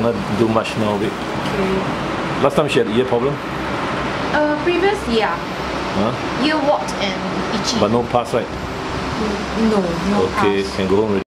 cannot do much now. Okay. Last time she had ear problem? Previous year. Huh? Ear warts and itchy. But no pus, right? No, no pus. Okay, can go home already.